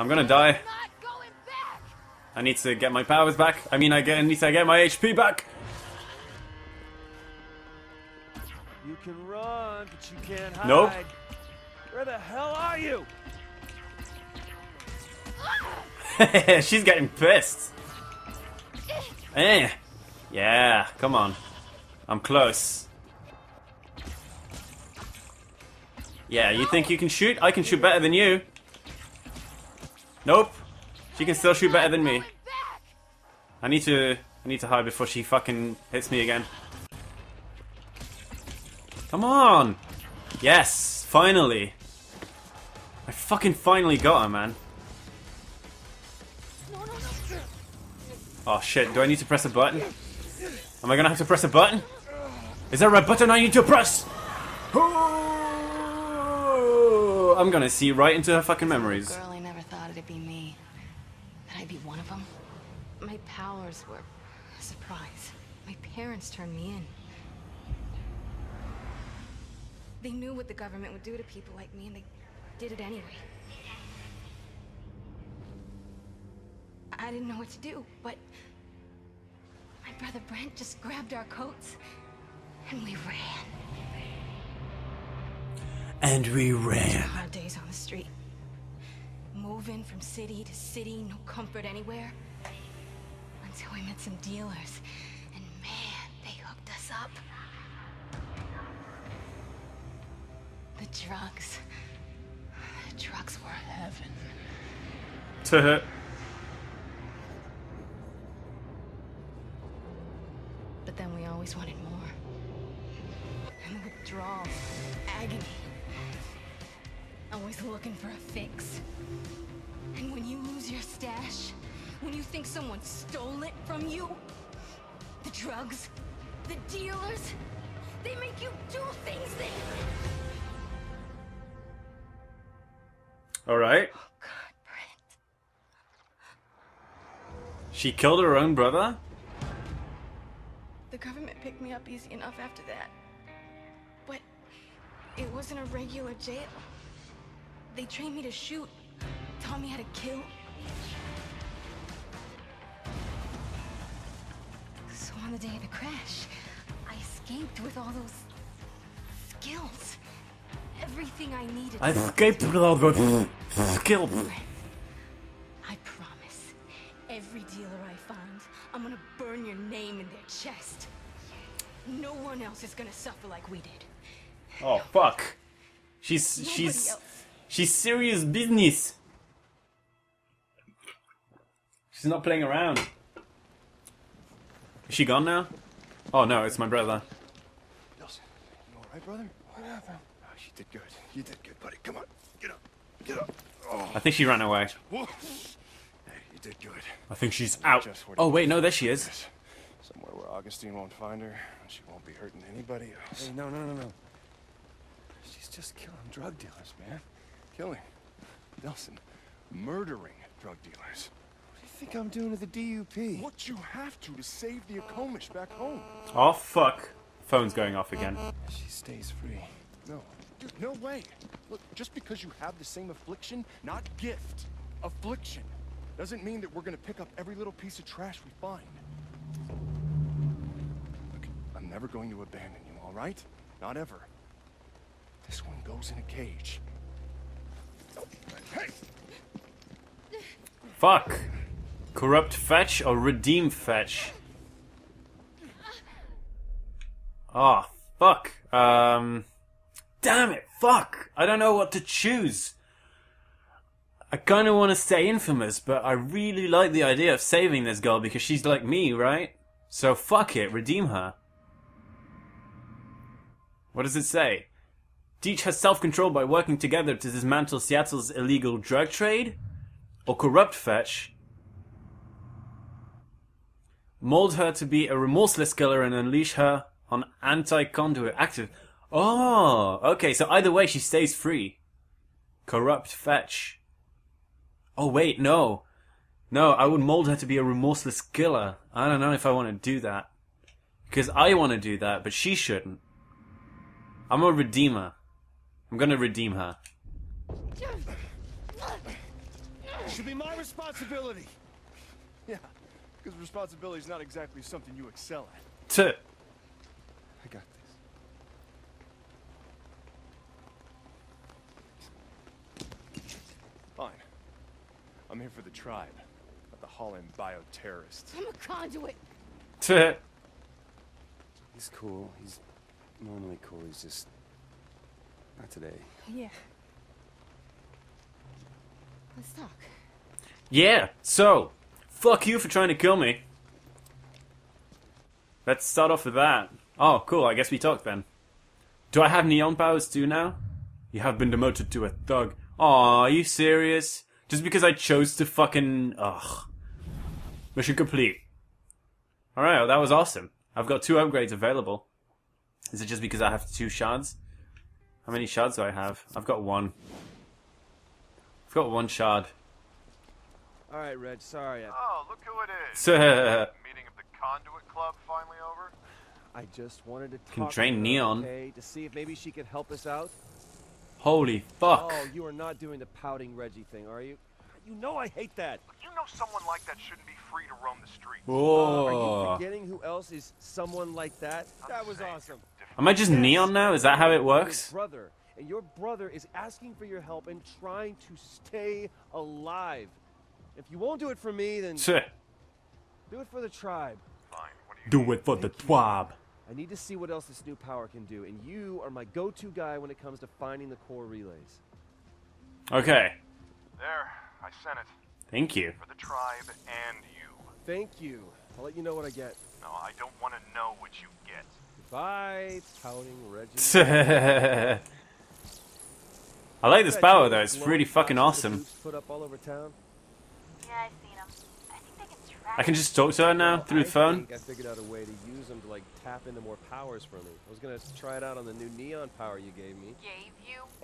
I'm gonna die. I need to get my powers back. I mean, I need to get my HP back. You can run, but you can't hide. Nope. Where the hell are you? She's getting pissed. Yeah, come on. I'm close. Yeah, you think you can shoot? I can shoot better than you. Nope. She can still shoot better than me. I need to hide before she fucking hits me again. Come on! Yes, finally. I fucking finally got her, man. Oh shit, do I need to press a button? Am I gonna have to press a button? Is there a button I need to press? Oh, I'm gonna see right into her fucking memories. Girl, I never thought it'd be me. That I'd be one of them. My powers were a surprise. My parents turned me in. They knew what the government would do to people like me, and they did it anyway. I didn't know what to do, but my brother Brent just grabbed our coats, and we ran. Hard days on the street. Moving from city to city, no comfort anywhere. Until we met some dealers, and man, they hooked us up. The drugs were heaven. To her. But then we always wanted more. And the withdrawal, agony. Always looking for a fix. And when you lose your stash, when you think someone stole it from you, the drugs, the dealers, they make you do things that... All right. Oh God, Brent. She killed her own brother? The government picked me up easy enough after that. But it wasn't a regular jail. They trained me to shoot, taught me how to kill. So on the day of the crash, I escaped with all those skills. Everything I needed. I escaped with all those skills. I promise, every dealer I find, I'm gonna burn your name in their chest. No one else is gonna suffer like we did. Oh fuck! She's serious business. She's not playing around. Is she gone now? Oh no, it's my brother. Nelson, you all right, brother? What happened? You did good. You did good, buddy. Come on. Get up. Get up. Oh. I think she ran away. Hey, you did good. I think she's out. Oh, wait. No, there she is. Somewhere where Augustine won't find her. And she won't be hurting anybody else. Hey, no. She's just killing drug dealers, man. Killing. Nelson. Murdering drug dealers. What do you think I'm doing to the DUP? What you have to save the Akomish back home. Oh, fuck. Phone's going off again. She stays free. No. Dude, no way. Look, just because you have the same affliction, not gift, affliction, doesn't mean that we're gonna pick up every little piece of trash we find. Look, I'm never going to abandon you, all right? Not ever. This one goes in a cage. Hey! Fuck. Corrupt Fetch or redeem Fetch? Ah, oh, fuck. Damn it, fuck! I don't know what to choose. I kind of want to stay infamous, but I really like the idea of saving this girl because she's like me, right? So fuck it, redeem her. What does it say? Teach her self-control by working together to dismantle Seattle's illegal drug trade? Or corrupt Fetch? Mold her to be a remorseless killer and unleash her on anti-conduit active... Oh, okay, so either way she stays free. Corrupt Fetch. Oh wait, no. No, I would mold her to be a remorseless killer. I don't know if I want to do that. Because I want to do that, but she shouldn't. I'm a redeemer. I'm gonna redeem her. Should be my responsibility. Yeah, because responsibility is not exactly something you excel at. Two. I got this. Fine. I'm here for the tribe, not the Holland bioterrorists. I'm a conduit. Two. He's cool. He's normally cool. He's just not today. Yeah. Let's talk. Yeah, so, fuck you for trying to kill me. Let's start off with that. Oh, cool, I guess we talked then. Do I have neon powers too now? You have been demoted to a thug. Aw, are you serious? Just because I chose to fucking... Ugh. Mission complete. Alright, well, that was awesome. I've got 2 upgrades available. Is it just because I have 2 shards? How many shards do I have? I've got 1. I've got 1 shard. Alright, Reg, sorry. Oh, look who it is. Meeting of the Conduit Club finally over? I just wanted to talk can train to Neon. Okay, to see if maybe she could help us out. Holy fuck. Oh, you are not doing the pouting Reggie thing, are you? You know I hate that. Look, you know someone like that shouldn't be free to roam the streets. Whoa. Are you forgetting who else is someone like that? That was awesome. Am I just Neon now? Is that how it works? Brother. And your brother is asking for your help and trying to stay alive. If you won't do it for me, then sure. Do it for the tribe. Fine. Do it for the tribe. I need to see what else this new power can do, and you are my go-to guy when it comes to finding the core relays. Okay. There, I sent it. Thank you. For the tribe and you. Thank you. I'll let you know what I get. No, I don't want to know what you get. Goodbye, pouting Reggie. I like this power though, it's pretty fucking awesome. I can just talk to her now through the phone. I figured out a way to use them to like tap into more powers for me. I was gonna try it out on the new neon power you gave me.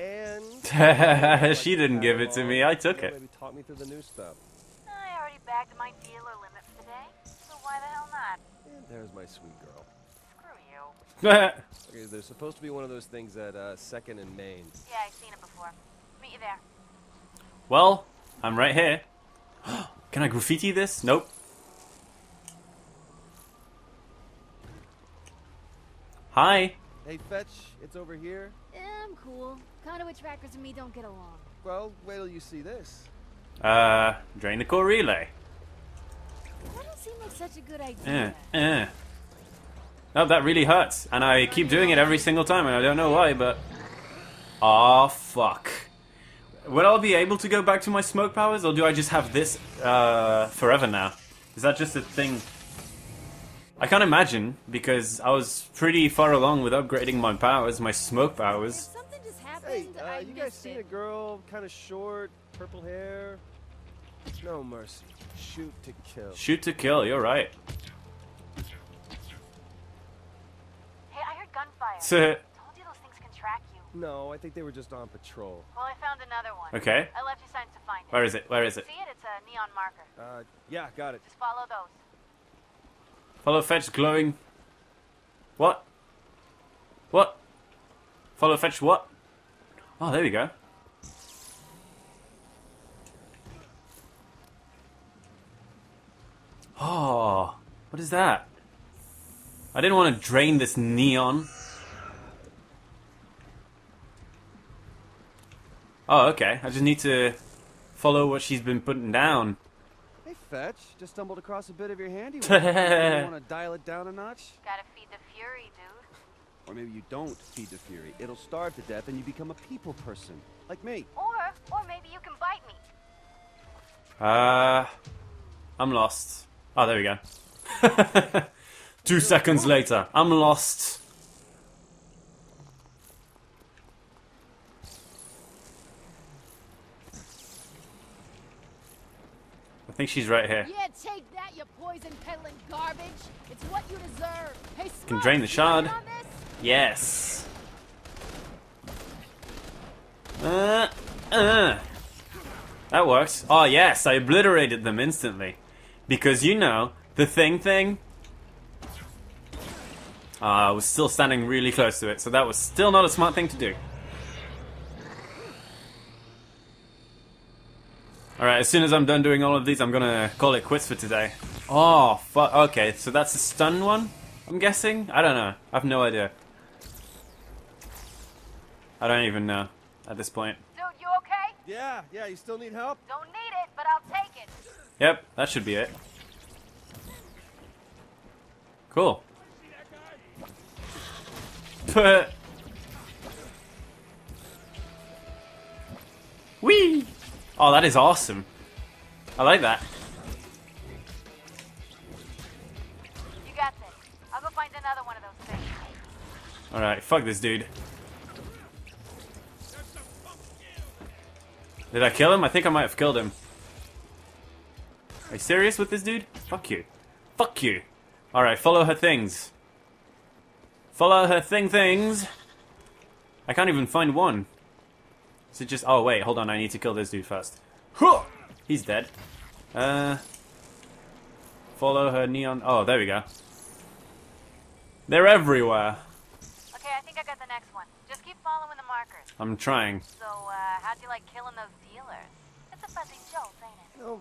And she didn't give it to me, I took it. Maybe taught me through the new stuff. I already bagged my dealer limit for the day, so why the hell not? And there's my sweet girl. Okay, there's supposed to be one of those things at 2nd and Main. Yeah, I've seen it before. Meet you there. Well, I'm right here. Can I graffiti this? Nope. Hi. Hey, Fetch. It's over here. Yeah, I'm cool. Conduit trackers and me don't get along. Well, wait till you see this. Drain the core relay. That doesn't seem like such a good idea. Oh, that really hurts, and I keep doing it every single time, and I don't know why, but... Aw, fuck. Will I be able to go back to my smoke powers, or do I just have this, forever now? Is that just a thing? I can't imagine, because I was pretty far along with upgrading my powers, my smoke powers. Something just happened. Hey, you guys seen a girl, kind of short, purple hair? No mercy. Shoot to kill. Shoot to kill, you're right. Gunfire. Told you those things can track you. No, I think they were just on patrol. Well, I found another one. Okay. I left you signs to find it. Where is it? Where is it? See it? It's a neon marker. Yeah, got it. Just follow those. Follow Fetch glowing. What? What? Follow Fetch what? Oh, there we go. Oh, what is that? I didn't want to drain this neon. Oh, okay. I just need to follow what she's been putting down. Hey, Fetch. Just stumbled across a bit of your handiwork. You want to dial it down a notch? Gotta feed the fury, dude. Or maybe you don't feed the fury. It'll starve to death and you become a people person. Like me. Or maybe you can bite me. I'm lost. Oh, there we go. 2 seconds later, I'm lost. I think she's right here. Yeah, take that, you poison peddling garbage. It's what you deserve. Hey, Smoke, can drain the shard. Yes. That works. Oh yes, I obliterated them instantly, because you know the thing. I was still standing really close to it, so that was still not a smart thing to do. Alright, as soon as I'm done doing all of these, I'm gonna call it quits for today. Oh, fuck. Okay, so that's the stun one, I'm guessing? I don't know. I have no idea. I don't even know at this point. Dude, you okay? Yeah, you still need help? Don't need it, but I'll take it. Yep, that should be it. Cool. But whee! Oh, that is awesome. I like that. You got this. I'll go find another one of those things. Alright, fuck this dude. Did I kill him? I think I might have killed him. Are you serious with this dude? Fuck you. Fuck you. Alright, follow her things. Follow her things. I can't even find one. So just, oh wait, hold on, I need to kill this dude first. Huh! He's dead. Follow her neon, oh, there we go. They're everywhere. Okay, I think I got the next one. Just keep following the markers. I'm trying. So, how'd you like killing those dealers? It's a fuzzy jolt, ain't it? No,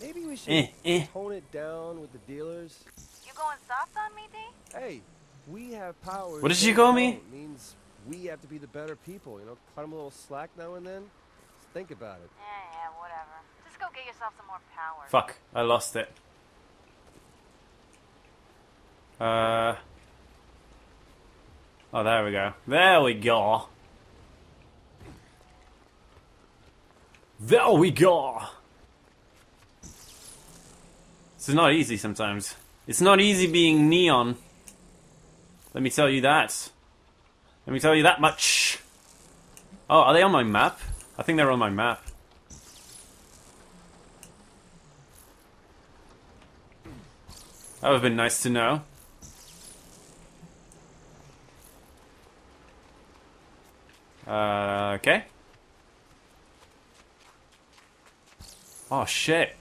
maybe we should tone it down with the dealers. You going soft on me, D? Hey, we have powers. What did you call me? Means we have to be the better people, you know, cut them a little slack now and then. Just think about it. Yeah, whatever. Just go get yourself some more power. Fuck, I lost it. Oh, there we go. There we go. There we go. This is not easy sometimes. It's not easy being neon. Let me tell you that. Let me tell you that much. Oh, are they on my map? I think they're on my map. That would have been nice to know. Okay. Oh shit.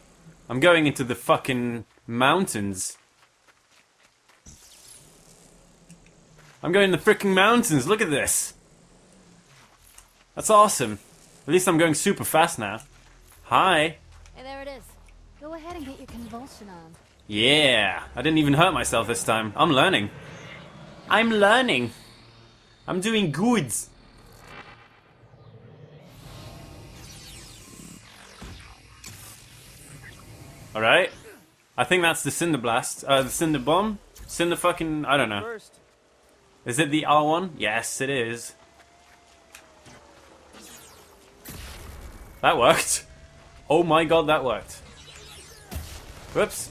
I'm going into the fucking mountains. I'm going to the freaking mountains, look at this! That's awesome. At least I'm going super fast now. Hi! Hey, there it is. Go ahead and get your convulsion on. Yeah! I didn't even hurt myself this time. I'm learning. I'm learning! I'm doing good! Alright. I think that's the Cinder Blast. The Cinder Bomb? Cinder fucking... I don't know. Is it the R1? Yes, it is. That worked. Oh my god, that worked. Whoops.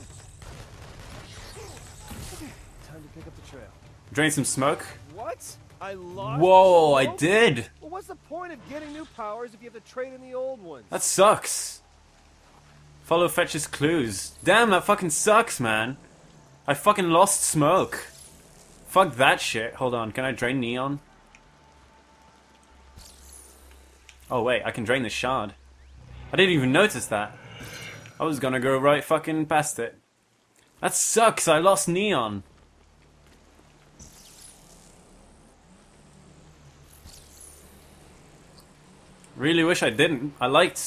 Time to pick up the trail. Drain some smoke. What? I lost. Whoa, smoke? I did. Well, what's the point of getting new powers if you have to trade in the old ones? That sucks. Follow Fetch's clues. Damn, that fucking sucks, man. I fucking lost smoke. Fuck that shit. Hold on, can I drain neon? Oh wait, I can drain the shard. I didn't even notice that. I was gonna go right fucking past it. That sucks, I lost neon. Really wish I didn't. I liked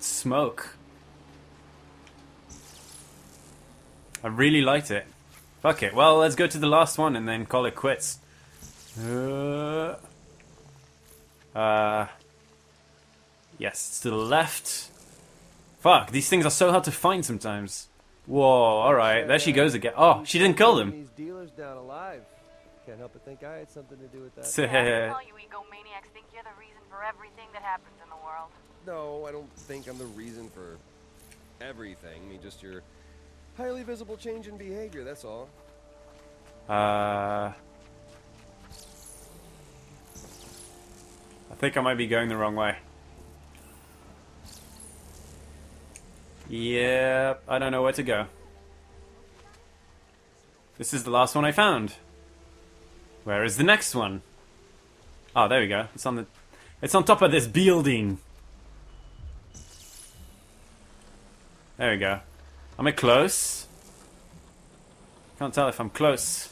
smoke. I really liked it. Fuck it. Well, let's go to the last one and then call it quits. Yes, it's to the left. Fuck, these things are so hard to find sometimes. Whoa, alright. There she goes again. Oh, she didn't kill them. These dealers down alive. Can't help but think I had something to do with that. Yeah, all you egomaniacs think you're the reason for everything that happens in the world. No, I don't think I'm the reason for everything. I mean, just your highly visible change in behavior, that's all. I think I might be going the wrong way. Yeah, I don't know where to go. This is the last one I found. Where is the next one? Oh, there we go. It's on top of this building. There we go. Am I close? Can't tell if I'm close.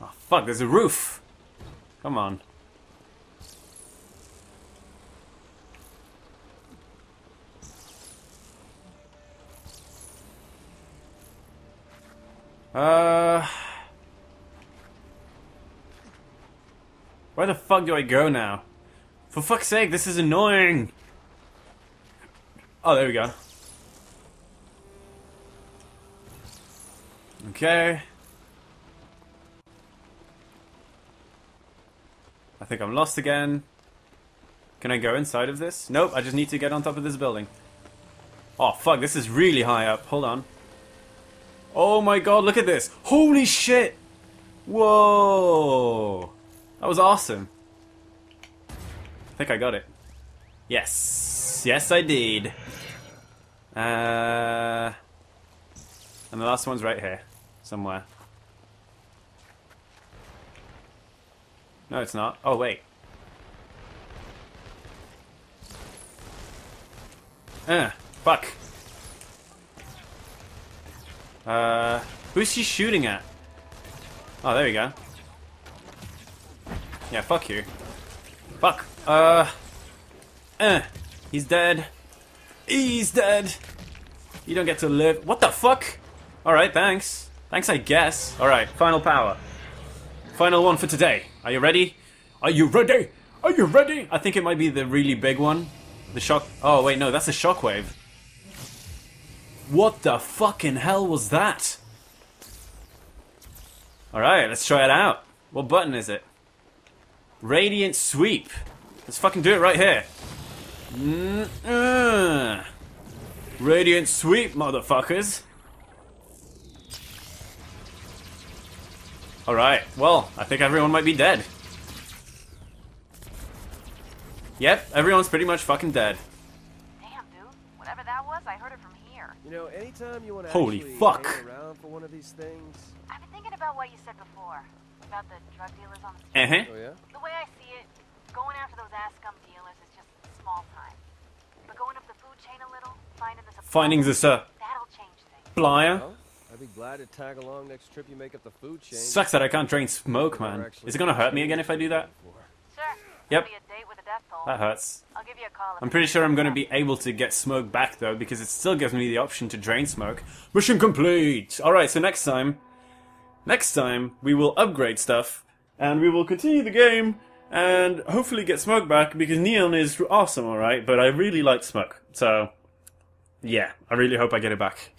Oh fuck, there's a roof! Come on. Where the fuck do I go now? For fuck's sake, this is annoying! Oh, there we go. Okay. I think I'm lost again. Can I go inside of this? Nope, I just need to get on top of this building. Oh, fuck, this is really high up. Hold on. Oh my god, look at this! Holy shit! Whoa! That was awesome. I think I got it. Yes. Yes, I did. And the last one's right here. Somewhere. No, it's not. Oh, wait. Fuck. Who's she shooting at? Oh, there we go. Yeah, fuck you. Fuck. He's dead. He's dead. You don't get to live. What the fuck? Alright, thanks. Thanks, I guess. Alright, final power. Final one for today. Are you ready? Are you ready? Are you ready? I think it might be the really big one. The shock... Oh, wait, no, that's a shockwave. What the fucking hell was that? Alright, let's try it out. What button is it? Radiant Sweep. Let's fucking do it right here. Radiant Sweep, motherfuckers. Alright, well, I think everyone might be dead. Yep, everyone's pretty much fucking dead. Damn, dude. Whatever that was, I heard it from here. You know, anytime you want to actually hang around for one of these things. I've been thinking about what you said before. About the drug dealers on the street. Oh, yeah? The way I see it, going after those ass scum dealers is just small time. But going up the food chain a little, finding the supply, that'll change things. Blier. Well, I'd be glad to tag along next trip you make up the food chain. Sucks that I can't drain smoke, man. Is it gonna hurt me again if I do that? Sure. Yep. That hurts. I'll give you a call. I'm pretty sure I'm gonna be able to get smoke back though, because it still gives me the option to drain smoke. Mission complete! Alright, so next time. Next time, we will upgrade stuff, and we will continue the game, and hopefully get smoke back, because neon is awesome, alright? But I really like smoke, so... yeah, I really hope I get it back.